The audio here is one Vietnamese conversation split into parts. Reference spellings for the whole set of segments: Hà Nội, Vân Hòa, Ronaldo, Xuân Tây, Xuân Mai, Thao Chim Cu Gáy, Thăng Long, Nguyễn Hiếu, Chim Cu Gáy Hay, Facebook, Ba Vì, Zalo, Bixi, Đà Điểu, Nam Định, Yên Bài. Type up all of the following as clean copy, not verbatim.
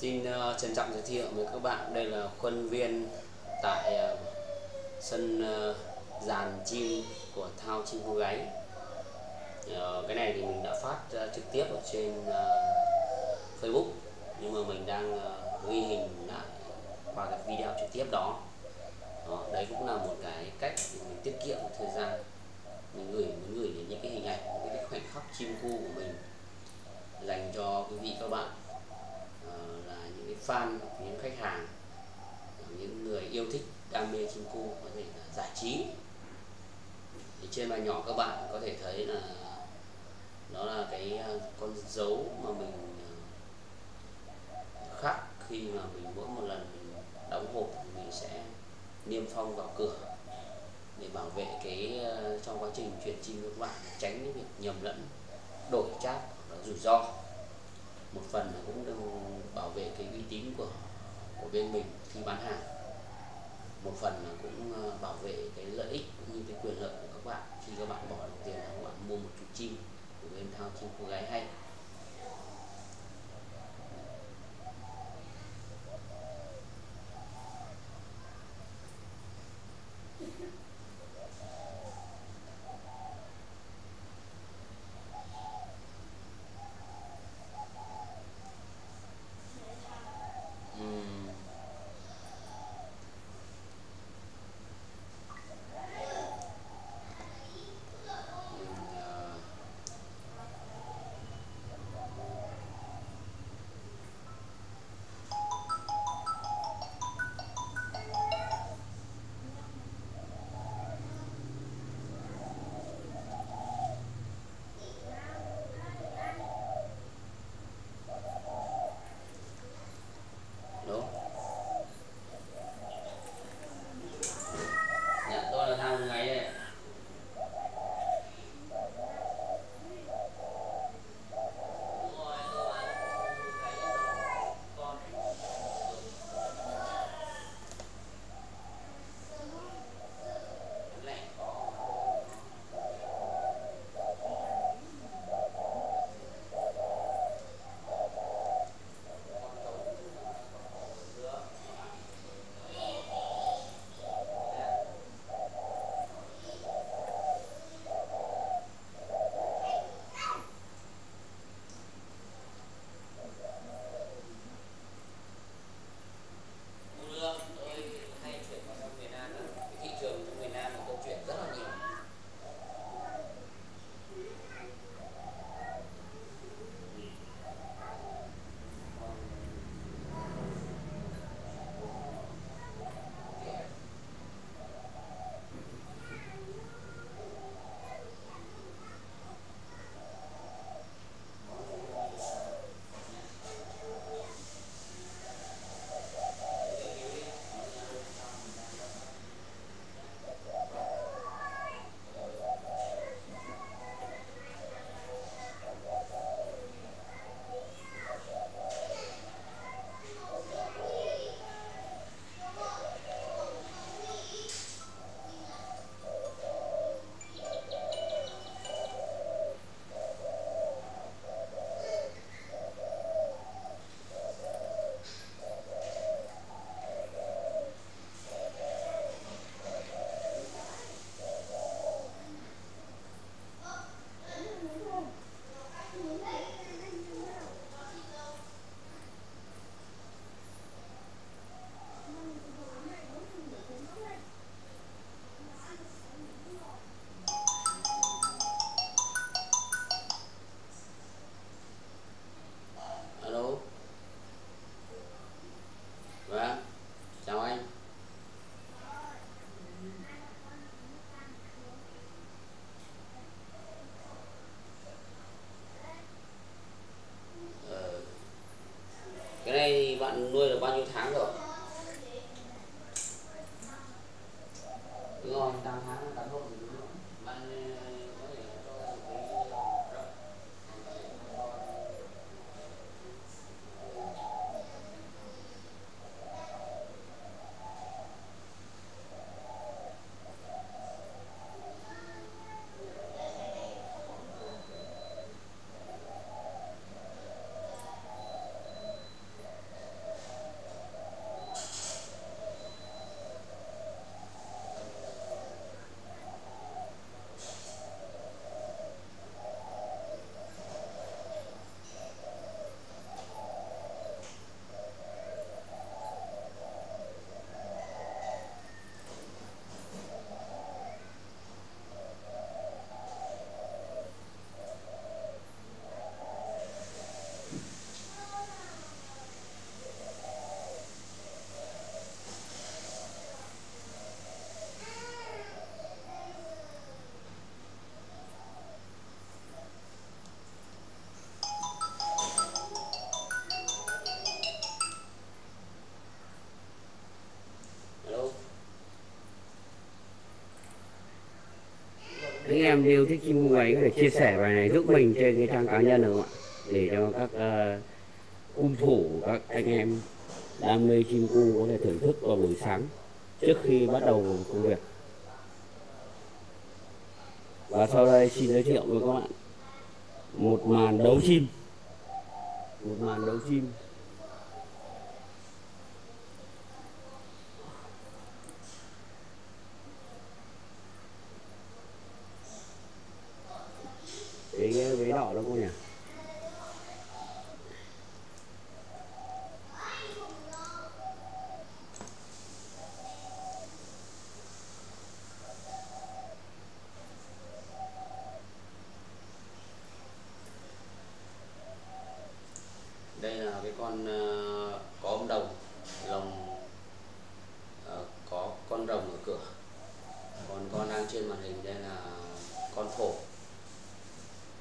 Xin trân trọng giới thiệu với các bạn, đây là khuôn viên tại sân dàn chim của Thao Chim Cu Gáy. Cái này thì mình đã phát trực tiếp ở trên Facebook, nhưng mà mình đang ghi hình lại qua cái video trực tiếp đó. Đấy cũng là một cái cách để mình tiết kiệm thời gian, mình muốn gửi đến những cái hình ảnh, những cái khoảnh khắc chim cu của mình dành cho quý vị các bạn, fan, những khách hàng, những người yêu thích đam mê chim cu, có thể là giải trí. Thì trên màn nhỏ các bạn có thể thấy là nó là cái con dấu mà mình khắc khi mà mình mỗi một lần mình đóng hộp, mình sẽ niêm phong vào cửa để bảo vệ cái trong quá trình chuyển chim các bạn, tránh những việc nhầm lẫn, đổi chác hoặc là rủi ro. Một phần là cũng đừng bảo vệ cái uy tín của bên mình khi bán hàng, một phần là cũng bảo vệ cái lợi ích cũng như cái quyền lợi của các bạn khi các bạn bỏ đồng tiền, các bạn mua một chú chim của bên Thao Chim Cu Gáy Hay. Rồi, tám tháng, tám hôm rồi. Những em yêu thích chim cu gáy có thể chia sẻ bài này giúp mình trên cái trang cá nhân được không ạ? Để cho các thủ, các anh em đam mê chim cu có thể thưởng thức vào buổi sáng trước khi bắt đầu công việc. Và sau đây xin giới thiệu với các bạn một màn đấu chim. Cái vế đỏ đó cô nhỉ? Đây là cái con có ống đồng lồng, có con rồng ở cửa. Còn con đang trên màn hình đây là con thổ.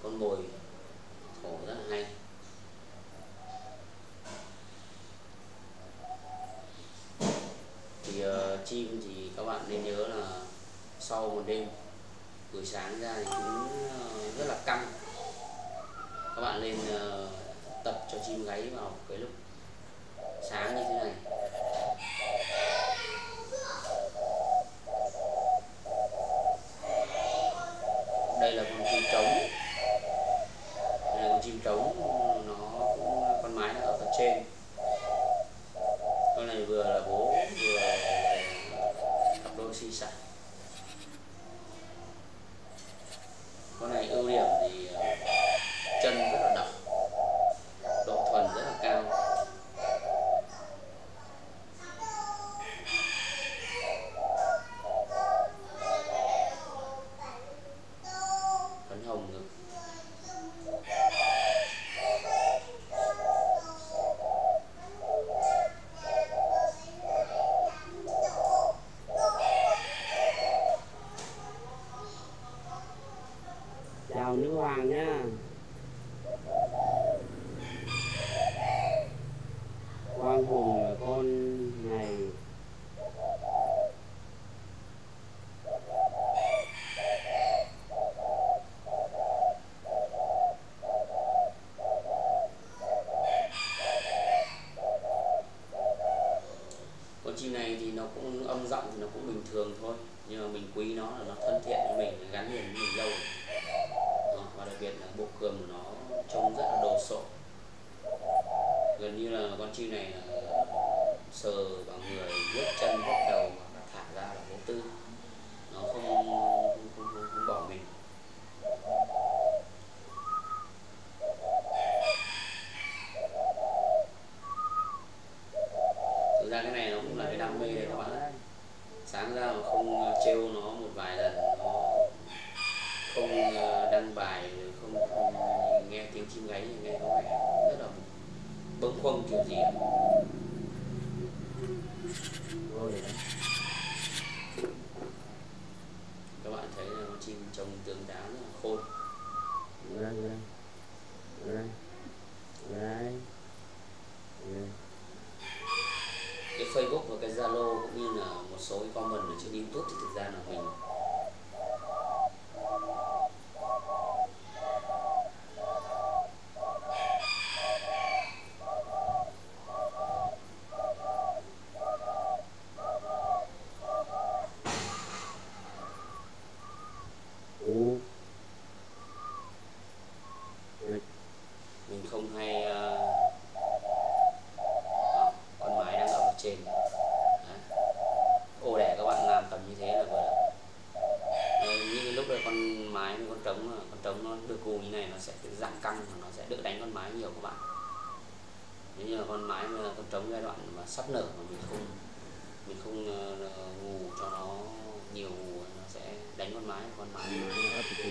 Con mồi thổ rất là hay. Thì chim thì các bạn nên nhớ là sau một đêm buổi sáng ra thì chúng rất là căng. Các bạn nên tập cho chim gáy vào cái lúc sáng như thế này. Đây là con chim trống. Chim trống nó cũng con mái nó ở phần trên. Con này vừa là bố vừa cặp đôi sinh sản. Con này ưu điểm thì chân rất là độc, độ thuần rất là cao. Phấn hồng ngực. Chim này thì nó cũng âm giọng thì nó cũng bình thường thôi, nhưng mà mình quý nó là nó thân thiện với mình, nó gắn liền với mình lâu rồi. Và đặc biệt là bộ cườm của nó trông rất là đồ sộ, gần như là con chim này là sờ vào người, vuốt chân, vuốt đầu và thả ra là vô tư, nó không bỏ mình. Cái này nó cũng là cái đam mê đấy các bạn ạ. Sáng ra mà không trêu nó một vài lần, nó không đăng bài, không nghe tiếng chim gáy thì nghe có vẻ rất là bâng khuâng kiểu gì ạ. Các bạn thấy là con chim trông tướng đáo rất là khôn. Facebook và cái Zalo cũng như là một số cái comment mà nó chưa đi tốt thì thực ra là mình không hay. Đó, con mái đang ở trên ô đẻ các bạn làm tầm như thế là vừa như cái lúc đó con mái con trống nó được cù như này nó sẽ giảm căng và nó sẽ đỡ đánh con mái nhiều các bạn. Nếu như là con mái con trống giai đoạn mà sắp nở mà mình không ngủ cho nó nhiều nó sẽ đánh con mái.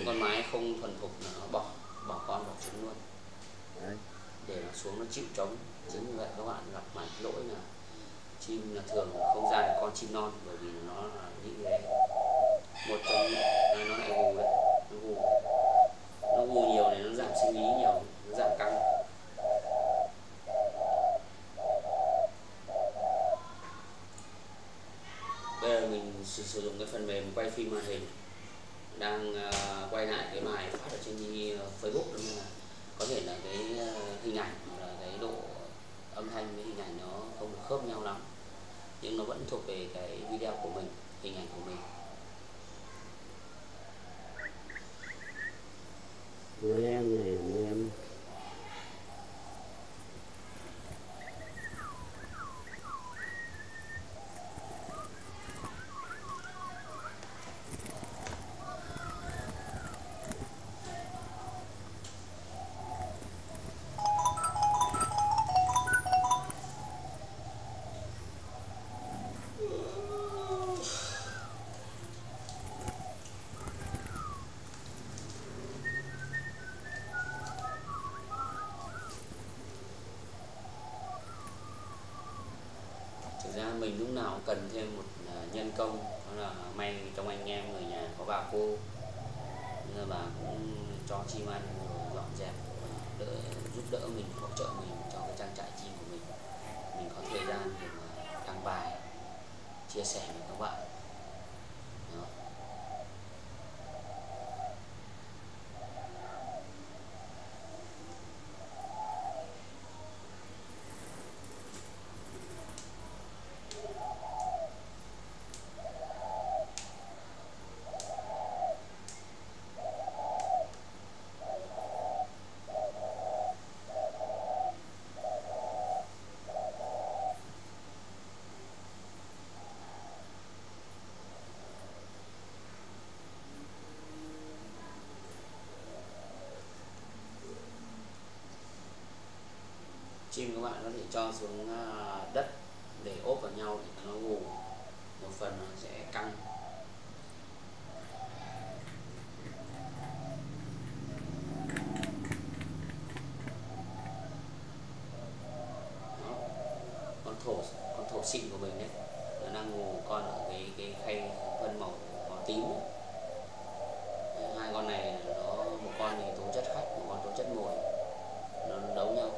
Con mái không thuần thục nó bỏ con bỏ trứng luôn. Đấy. Để nó xuống nó chịu trống. Chính vì vậy các bạn gặp phải lỗi là chim là thường không ra được con chim non, bởi vì nó là những cái một trong nó lại gù đấy, nó gù nhiều này, nó giảm sinh lý nhiều, nó giảm căng. Bây giờ mình sử dụng cái phần mềm quay phim màn hình đang quay lại cái bài phát ở trên Facebook, đúng không? Có thể là cái hình ảnh hoặc là cái độ âm thanh với hình ảnh nó không được khớp nhau lắm, nhưng nó vẫn thuộc về cái video của mình, hình ảnh của mình. Với em này, với em mình lúc nào cũng cần thêm một nhân công, đó là may trong anh em người nhà có bà cô, nên là bà cũng cho chim ăn dọn dẹp, giúp đỡ mình, hỗ trợ mình cho cái trang trại chim của mình. Mình có thời gian để mà đăng bài chia sẻ với các bạn. Đó. Chim các bạn có thể cho xuống đất để ốp vào nhau để nó ngủ, một phần nó sẽ căng. Đó. Con thổ xịn của mình đấy, nó đang ngủ con ở cái khay phân màu tím. Hai con này nó, một con thì tố chất khách, một con tố chất mồi, nó đấu nhau.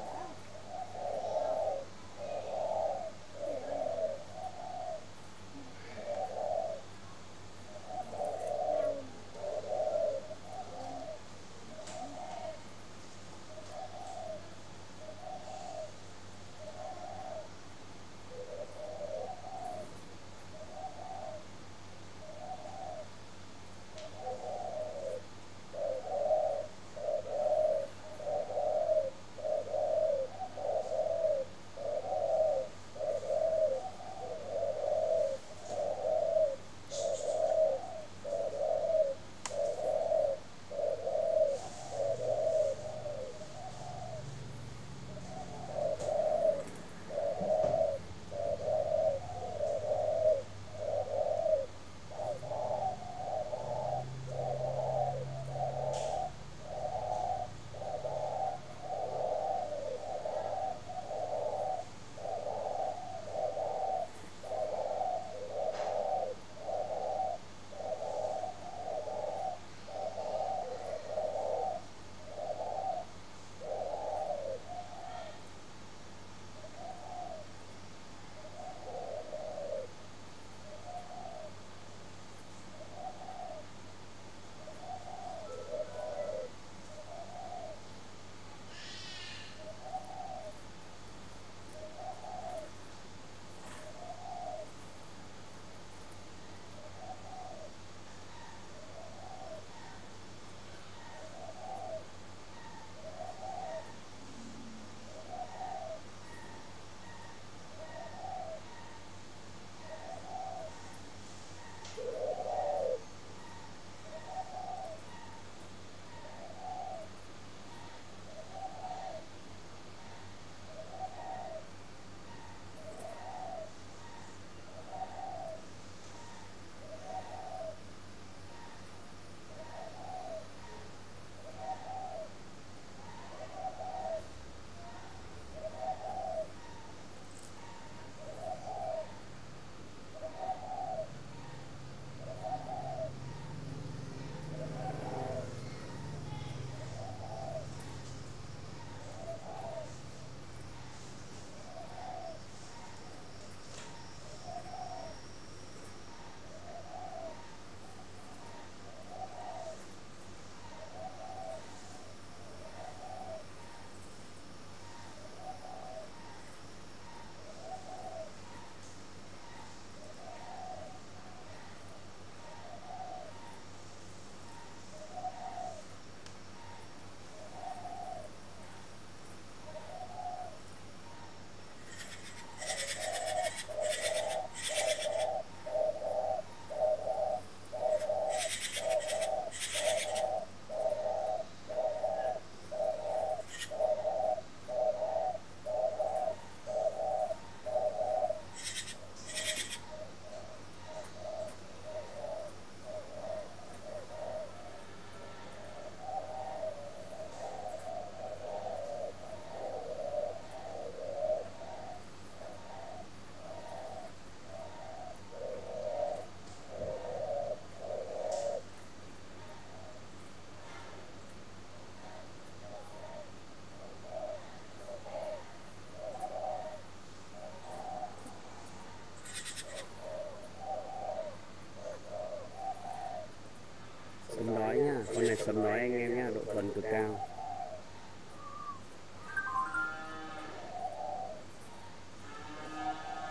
Sấm nói nhá, con này sấm nói anh em nhá, độ thuần cực cao.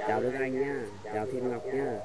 Chào Đức Anh nhá, chào Thiên Ngọc nhá.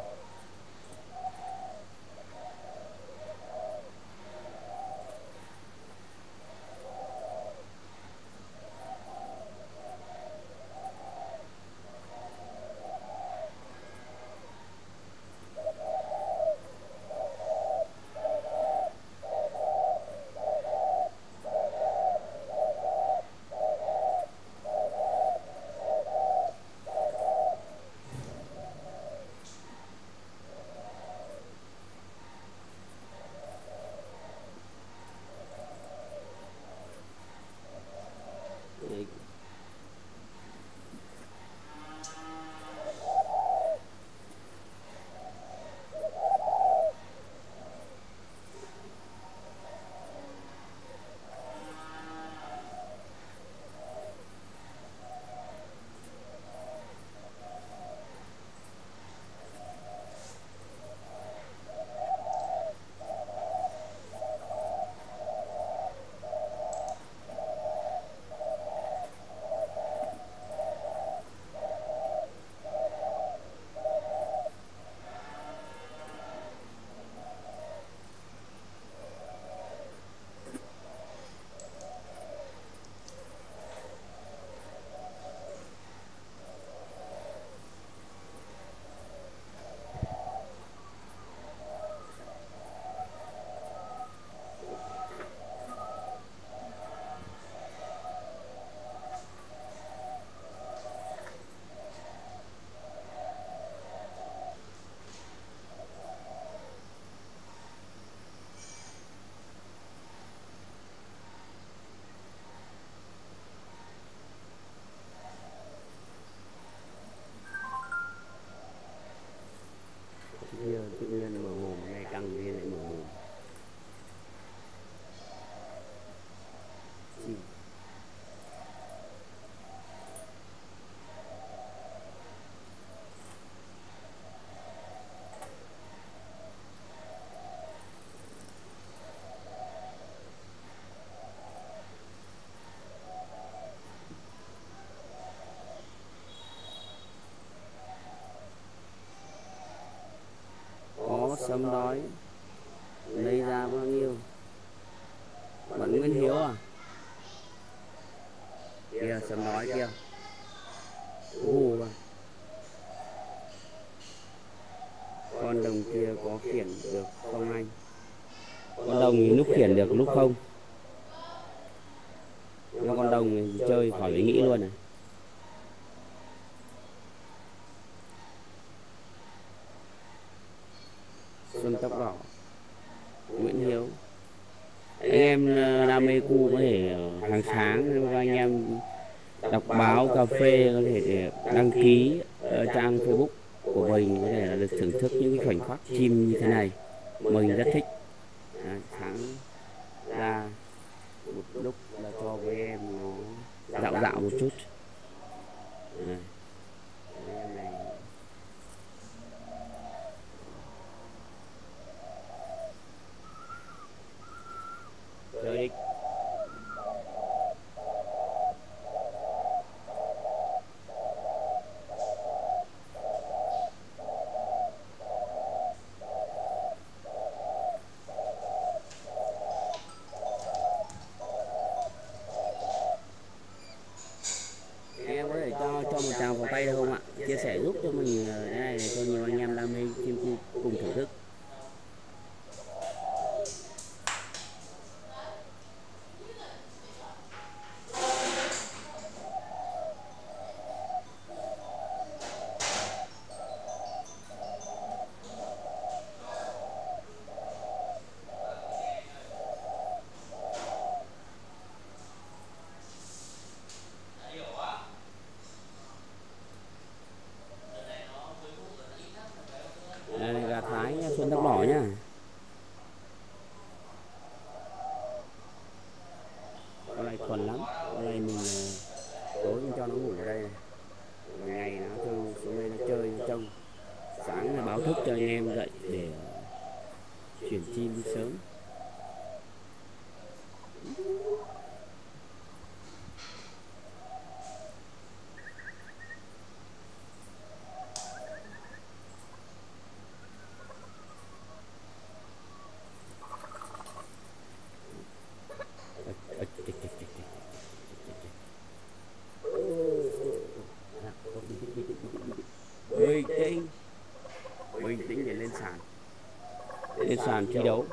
Sấm nói lấy ra bao nhiêu? Bạn Nguyễn Hiếu à? Kìa sấm nói kia. Hù à? Con đồng kia có khiển được không anh? Con đồng thì lúc khiển được lúc không. Nó con đồng thì chơi khỏi phải nghĩ luôn này. Xuân tóc đỏ, Nguyễn Hiếu, anh em đam mê cu có thể hàng tháng các anh em đọc báo cà phê có thể đăng ký trang Facebook của mình, có thể là được thưởng thức những khoảnh khắc chim như thế này, mình rất thích. Sáng ra một lúc là cho với em nó dạo dạo một chút. Đấy. Em có thể cho một tràng vào tay được không ạ? Chia sẻ giúp cho mình cái này để cho nhiều anh em đam mê chim cu cùng thưởng thức. Xuân tóc đỏ nhá. Con này thuần lắm. Con này mình tối mình cho nó ngủ ở đây này. Ngày nó xuống đây nó chơi nó trông. Sáng là báo thức cho anh em dậy để chuyển chim đi sớm. lên sàn thi đấu.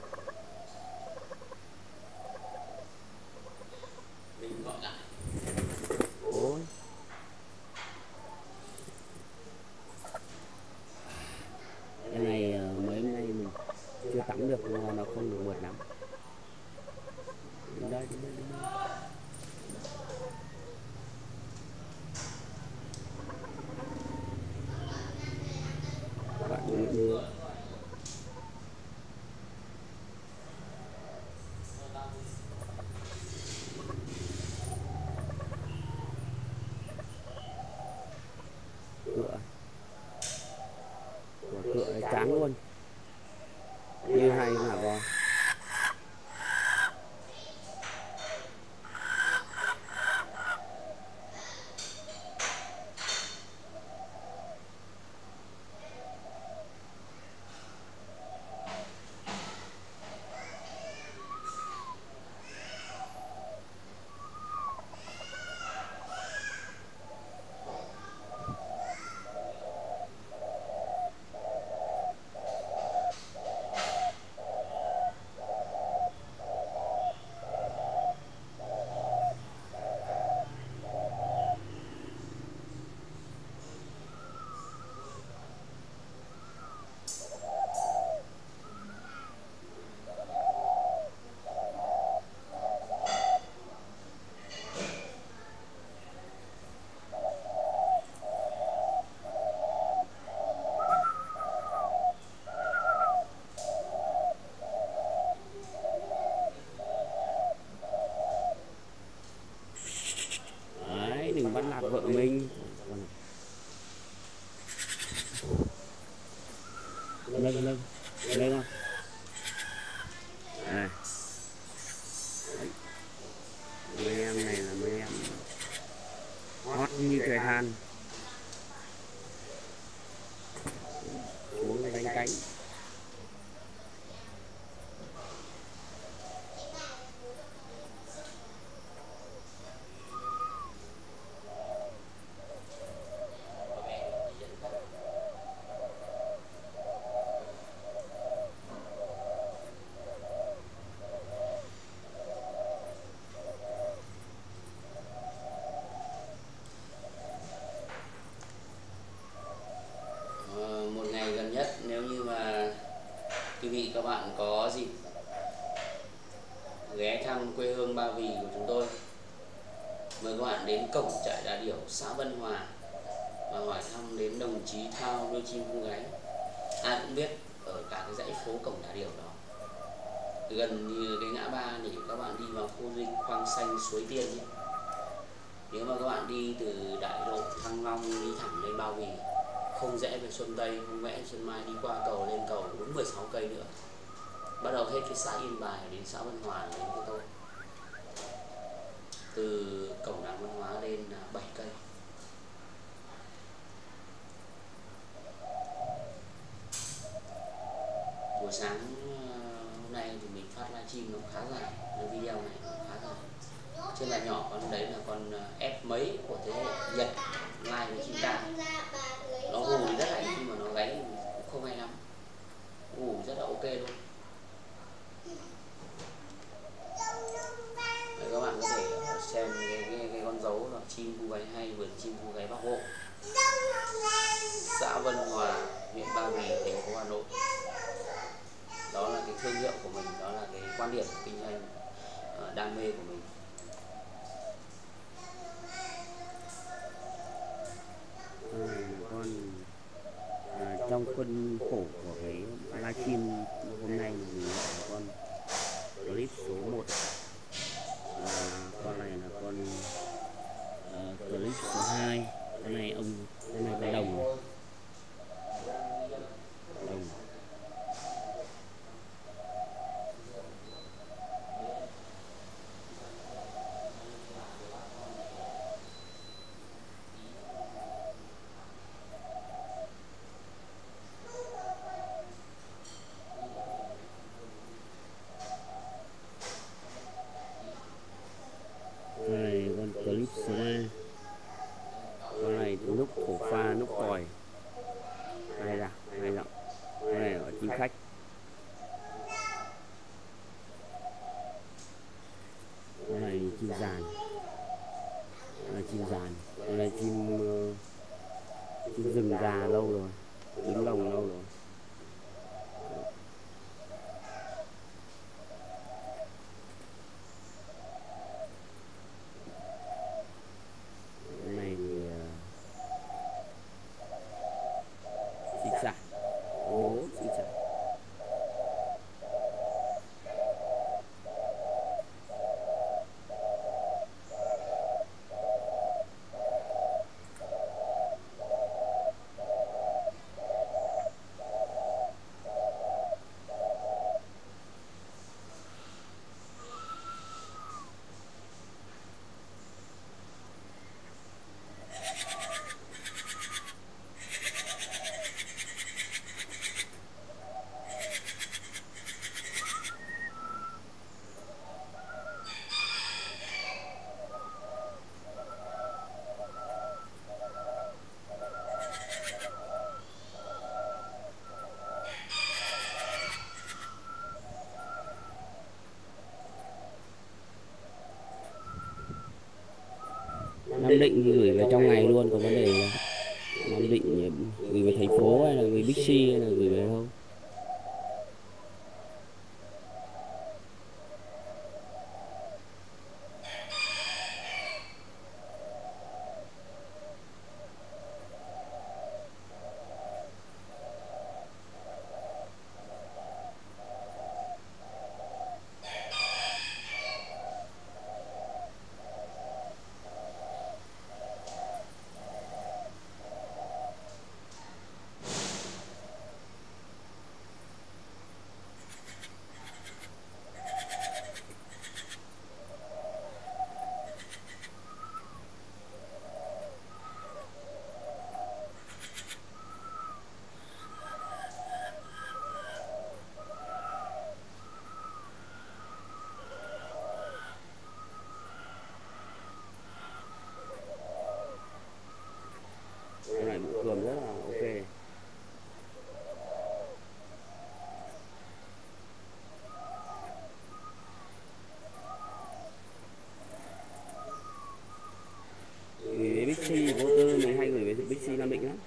Cái này mấy hôm nay mình chưa tắm được nhưng mà nó không được mượt lắm. Đến đây, đến đây, đến đây. Bạn đưa cựa trắng luôn như hay hả con. Vợ mình lên lên lên không à. Mấy em này là mấy em hot như trời Hàn, muốn đánh cánh. Nếu như mà quý vị các bạn có dịp ghé thăm quê hương Ba Vì của chúng tôi, mời các bạn đến cổng trại Đà Điểu, xã Vân Hòa và hỏi thăm đến đồng chí Thao nuôi chim cu gáy. Ai cũng biết ở cả cái dãy phố cổng Đà Điểu đó, gần như cái ngã ba để các bạn đi vào khu dinh Khoang Xanh Suối Tiên nhé. Nếu mà các bạn đi từ đại lộ Thăng Long đi thẳng lên Ba Vì, không rẽ về Xuân Tây, không rẽ Xuân Mai, đi qua cầu lên cầu đúng 16 cây nữa, bắt đầu hết cái xã Yên Bài đến xã Vân Hòa đến của tôi. Từ cổng làng Vân Hóa lên 7 cây. Buổi sáng hôm nay thì mình phát livestream nó khá dài, cái video này nó khá dài. Trên là nhỏ con đấy là con F mấy của thế hệ Nhật live với chúng ta. Nó ngủ rất là ít nhưng mà nó gáy cũng không hay lắm, ngủ rất là ok luôn. Đấy, các bạn có thể xem cái con dấu là chim cu gáy hay, vườn chim cu gáy Bắc Bộ, xã Vân Hòa, huyện Ba Vì, thành phố Hà Nội. Đó là cái thương hiệu của mình, đó là cái quan điểm kinh doanh đam mê của mình. Trong khuôn khổ của cái livestream hôm nay mình là con clip số 1 và con này là con clip số 2. Cái này ông, cái này là đồng. chim giàn. Là chim rừng già lâu rồi, đứng lồng lâu rồi. Nam Định gửi vào trong ngày luôn, có vấn đề là Nam Định gửi về thành phố hay là gửi Bixi hay là gửi về đâu. Bixi vô tư mình hay gửi về Bixi Nam Định lắm.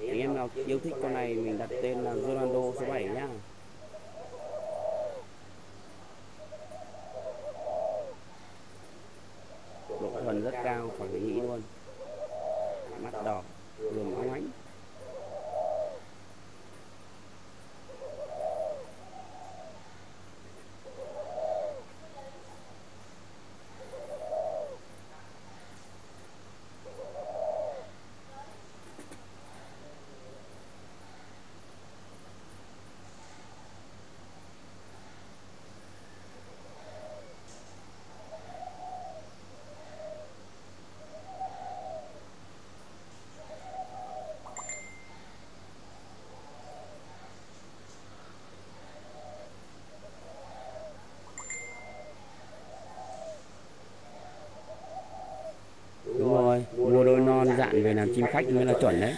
Anh em nào yêu thích con này mình đặt tên là Ronaldo số 7 nhá. Độ thuần rất cao, phải nghĩ luôn. Mắt đỏ, luồng óng ánh. Mua đôi non dạn về làm chim khách mới là chuẩn đấy.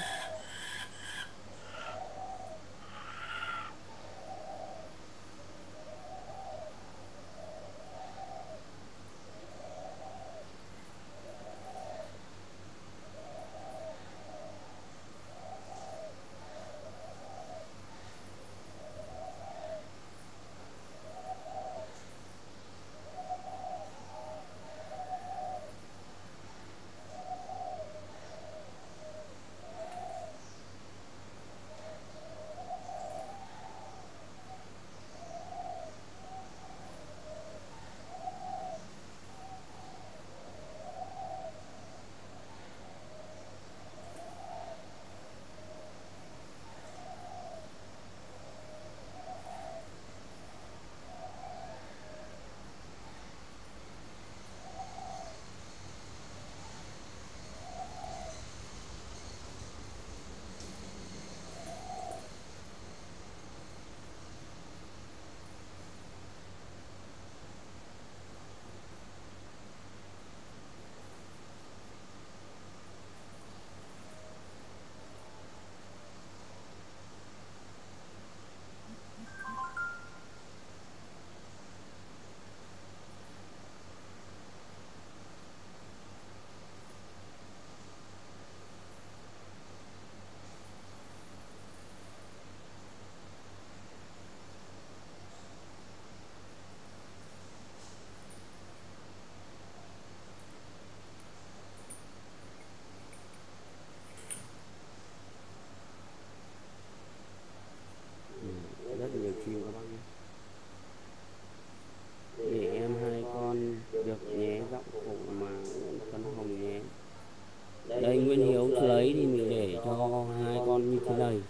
lấy thì mình để cho hai con như thế này.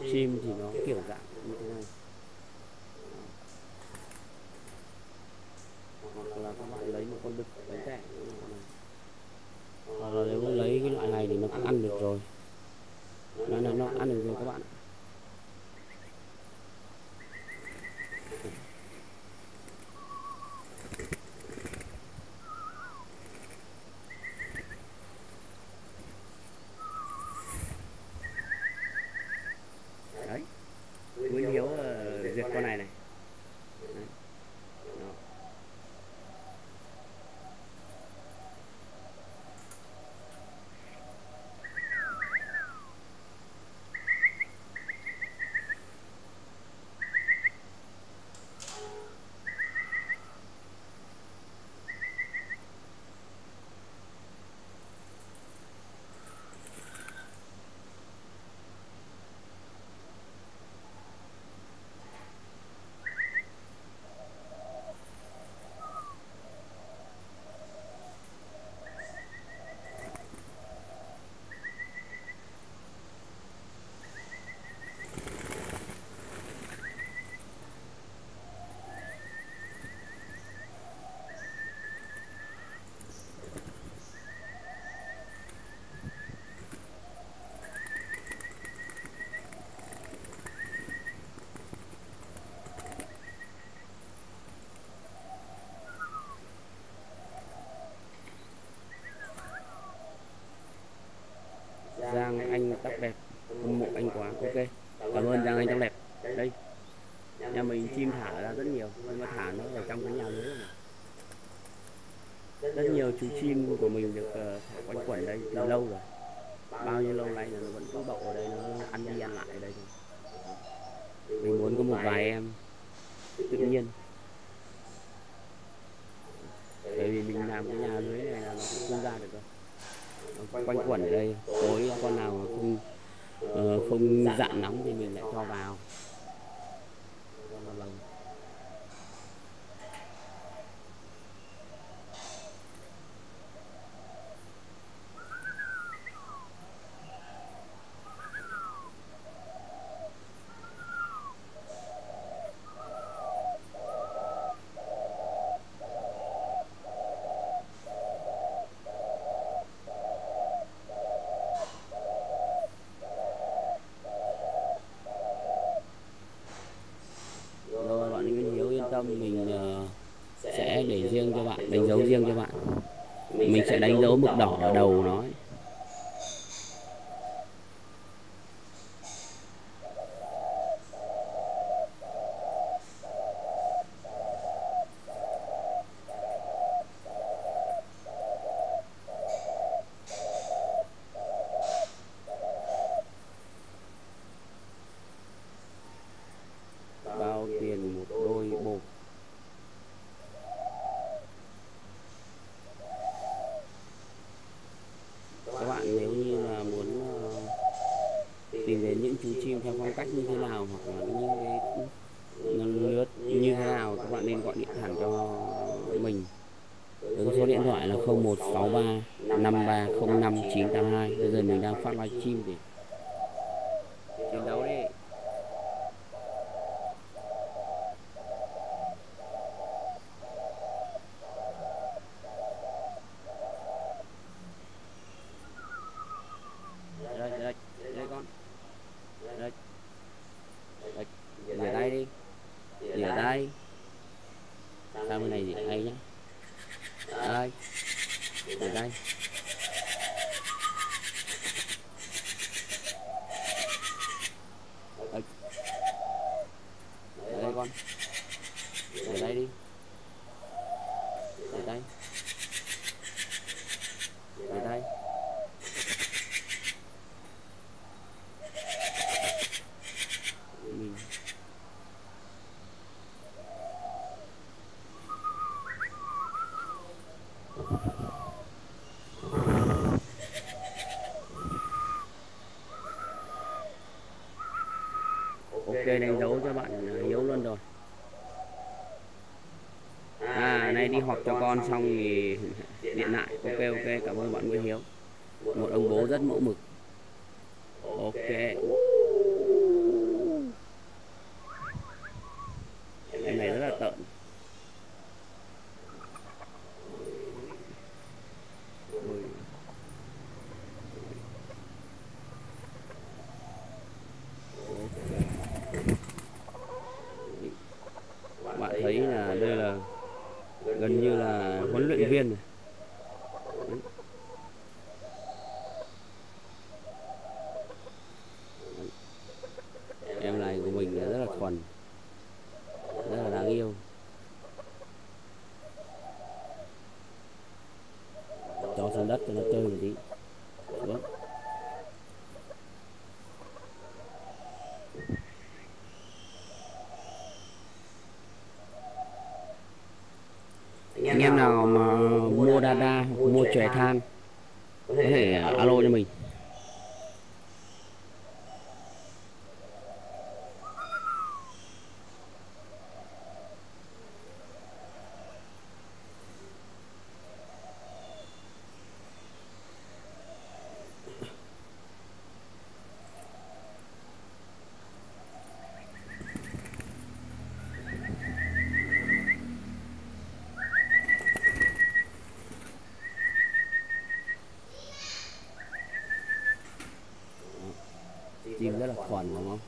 Chim thì nó kiểu dạng như thế này. Hoặc là các bạn lấy một con đực bánh tẻ. Hoặc là nếu mà lấy cái loại này thì nó cũng ăn được rồi. Nó ăn được rồi các bạn. Giang Anh tóc đẹp, hâm mộ anh quá, ok. Cảm ơn Giang Anh tóc đẹp. Đây, nhà mình chim thả ra rất nhiều, nhưng mà thả nó ở trong cái nhà lưới này. Rất nhiều chú chim của mình được thả quanh quẩn đây từ lâu rồi. Bao nhiêu lâu nay là nó vẫn cứ đậu ở đây, nó ăn đi ăn lại ở đây. Mình muốn có một vài em tự nhiên. Bởi vì mình làm cái nhà lưới này là nó cũng không ra được rồi. Quanh quẩn ở đây, tối con nào không dạn nóng thì mình lại cho vào. Mình sẽ để riêng cho bạn, đánh dấu riêng cho bạn. Mình sẽ đánh dấu mực đỏ ở đầu nó ấy. Đây đánh dấu cho bạn Hiếu luôn rồi. Nay đi họp cho con xong thì điện lại. Ok, cảm ơn bạn Nguyễn Hiếu. một ông bố rất mẫu mực. Ok, em này rất là tợn. Bạn thấy là đây là gần như là huấn luyện viên này. Em này của mình là rất là thuần, rất là đáng yêu. Cho xuống đất cho nó tơi một tí. Đúng. Anh em nào mà mua đa hoặc mua chòe than có thể alo cho mình. Chim rất là thuần đúng không?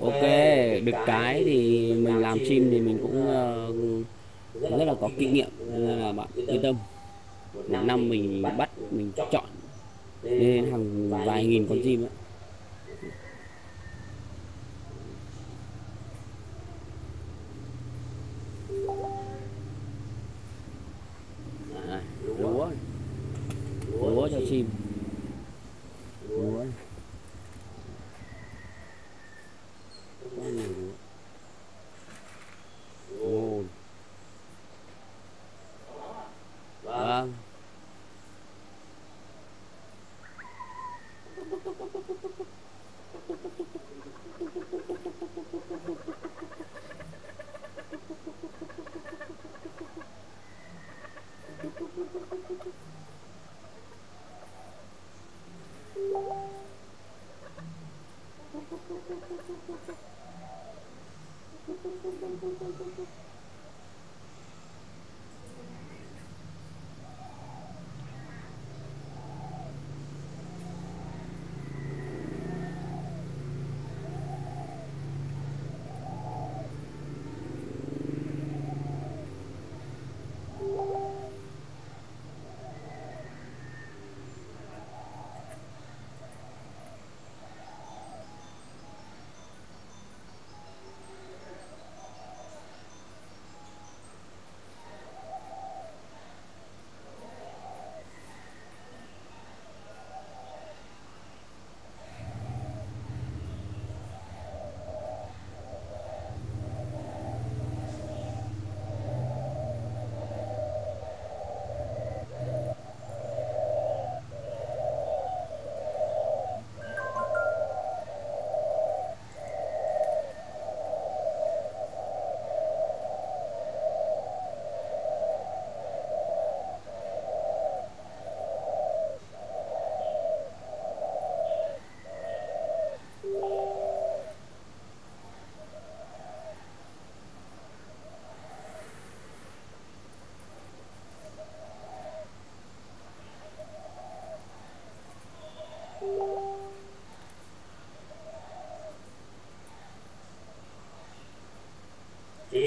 Ok, được cái thì mình làm chim thì mình cũng rất là có kinh nghiệm, nên là bạn yên tâm. Một năm mình bắt, mình chọn lên hàng vài nghìn con chim ấy. Lúa cho chim. Lúa.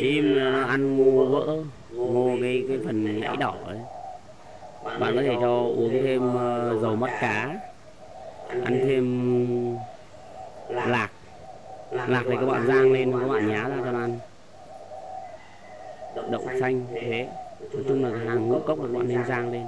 Chim ăn ngô cái phần nhảy đỏ ấy. Bạn có thể cho uống thêm dầu mắt cá, ăn thêm lạc. Lạc này các bạn rang lên, các bạn nhá ra cho ăn. Đậu xanh thế. Nói chung là hàng ngũ cốc các bạn nên rang lên.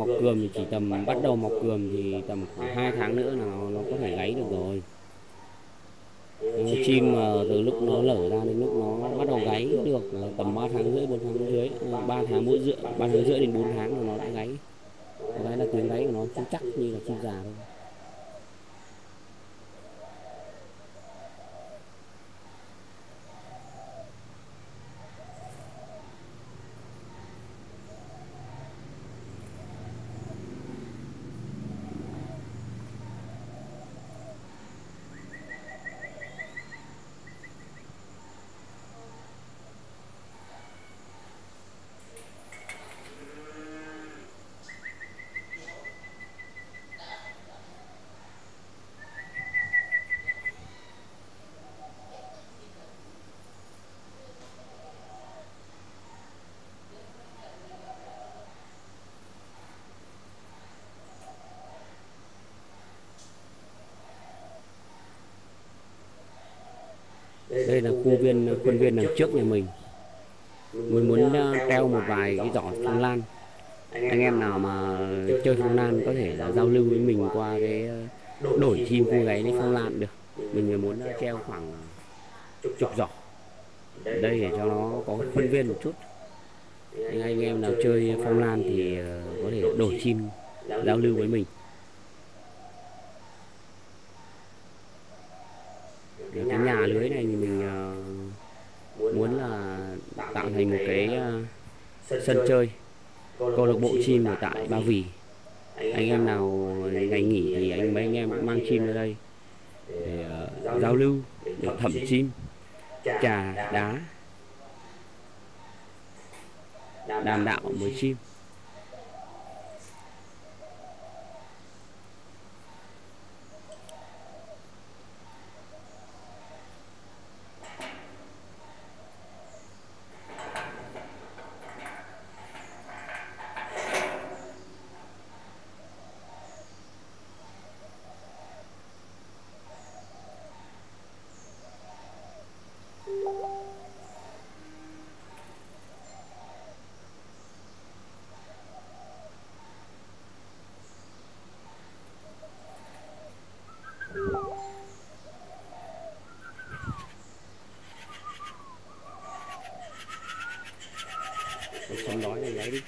mọc cườm thì chỉ tầm bắt đầu mọc cườm thì tầm khoảng 2 tháng nữa là nó có thể gáy được rồi. Chim mà từ lúc nó lở ra đến lúc nó bắt đầu gáy được tầm 3 tháng rưỡi đến 4 tháng là nó đã gáy. Cái là tiếng gáy của nó không chắc như là chim già đâu. Đây là khuôn viên đằng trước nhà mình. Mình muốn treo một vài cái giỏ phong lan. Anh em nào mà chơi phong lan có thể là giao lưu với mình qua cái đổi chim cu gáy lên phong lan được. Mình muốn treo khoảng chục giỏ. Đây để cho nó có khuôn viên một chút. Anh em nào chơi phong lan thì có thể đổi chim giao lưu với mình. Cái nhà lưới này mình muốn là tạo thành một cái sân chơi câu lạc bộ chim ở tại Ba Vì. Anh em nào ngày nghỉ thì mấy anh em mang chim ra đây để giao lưu, để thẩm chim, trà đá, đàm đạo với chim. Xong đói này gáy đi.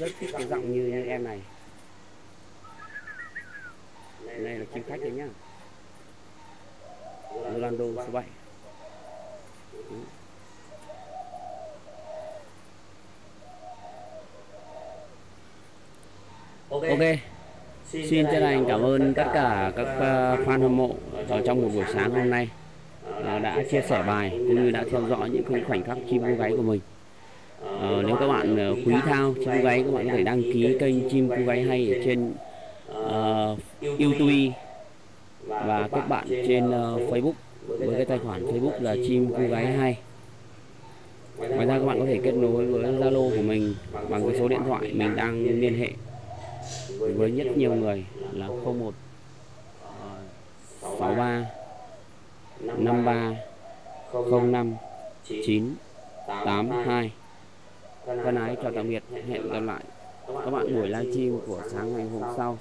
Rất thích cái giọng như em này. Đây là chim khách đấy nhá, Ronaldo số 7. Ok, xin chân thành cảm ơn tất cả các fan hâm mộ trong một buổi sáng hôm nay đã chia sẻ bài cũng như đã theo dõi những khoảnh khắc chim cu gáy của mình. Nếu các bạn quý Thao Chim Cu Gáy, các bạn có thể đăng ký kênh Chim Cu Gáy Hay ở trên YouTube và các bạn trên Facebook với cái tài khoản Facebook là Chim Cu Gáy Hay. Ngoài ra các bạn có thể kết nối với Zalo của mình bằng cái số điện thoại mình đang liên hệ với rất nhiều người là 01 63 53 05 982. Thân ái chào tạm biệt, hẹn gặp lại các bạn buổi livestream của sáng ngày hôm sau.